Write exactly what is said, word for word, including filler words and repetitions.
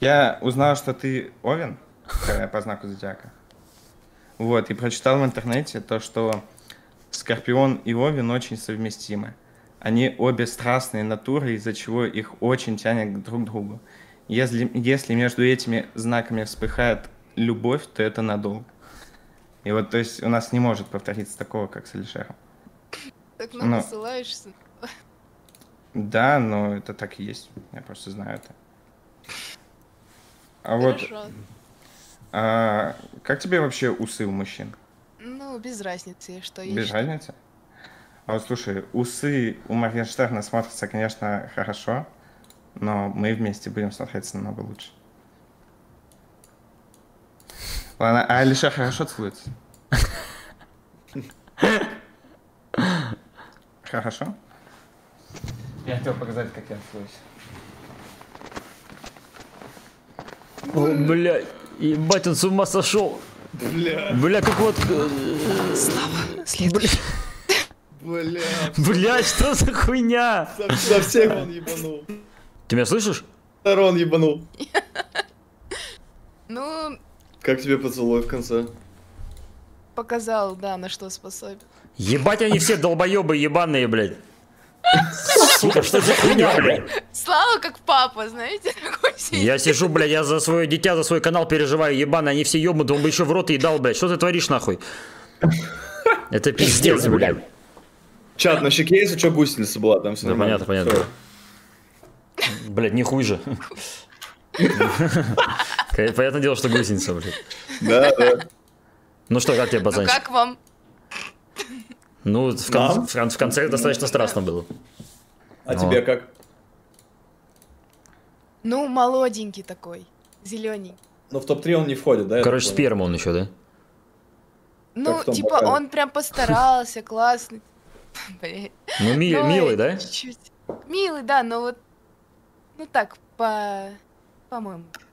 Я узнал, что ты Овен по знаку Зодиака. Вот, и прочитал в интернете то, что Скорпион и Овен очень совместимы. Они обе страстные натуры, из-за чего их очень тянет друг к другу. Если, если между этими знаками вспыхает любовь, то это надолго. И вот, то есть, у нас не может повториться такого, как с Алишером. Так много но... ссылаешься. Да, но это так и есть. Я просто знаю это. А хорошо. Вот... А, как тебе вообще усы у мужчин? Ну, без разницы, что есть. Без разницы? А вот слушай, усы у Моргенштерна смотрятся, конечно, хорошо, но мы вместе будем смотреться намного лучше. Ладно, а Алишер хорошо целуется? Хорошо? Я хотел показать, как я целуюсь. О, блядь, ебать, он с ума сошел. Бля. Бля, как вот... Слава, следующий. Бля. Бля, что за хуйня? За, за всех он ебанул. Ты меня слышишь? Второй он ебанул. Ну... Как тебе поцелуй в конце? Показал, да, на что способен. Ебать, они все долбоебы ебаные, блядь. Сука, что за хуйня, блядь? Слава как папа, знаете, такой сидит. Я сижу, блядь, я за свое дитя, за свой канал переживаю, ебаные, они все ебнут, он бы еще в рот ебал, блядь. Что ты творишь, нахуй? Это пиздец, блядь. Чат, на щеке есть, что гусеница была, там все нормально. Да, понятно, понятно. Блядь, не хуже. Понятное дело, что гусеница, блядь. Да, да. Ну что, как тебе, пацанчик? Как вам? Ну, в, кон в, в конце достаточно страстно было. А вот. Тебе как? Ну, молоденький такой, зелененький. Но в топ три он не входит, да? Короче, сперма он еще, да? Ну, типа, бокале. Он прям постарался, классный. Ну, ми но милый, да? Чуть-чуть. Милый, да, но вот, ну так, по-моему. По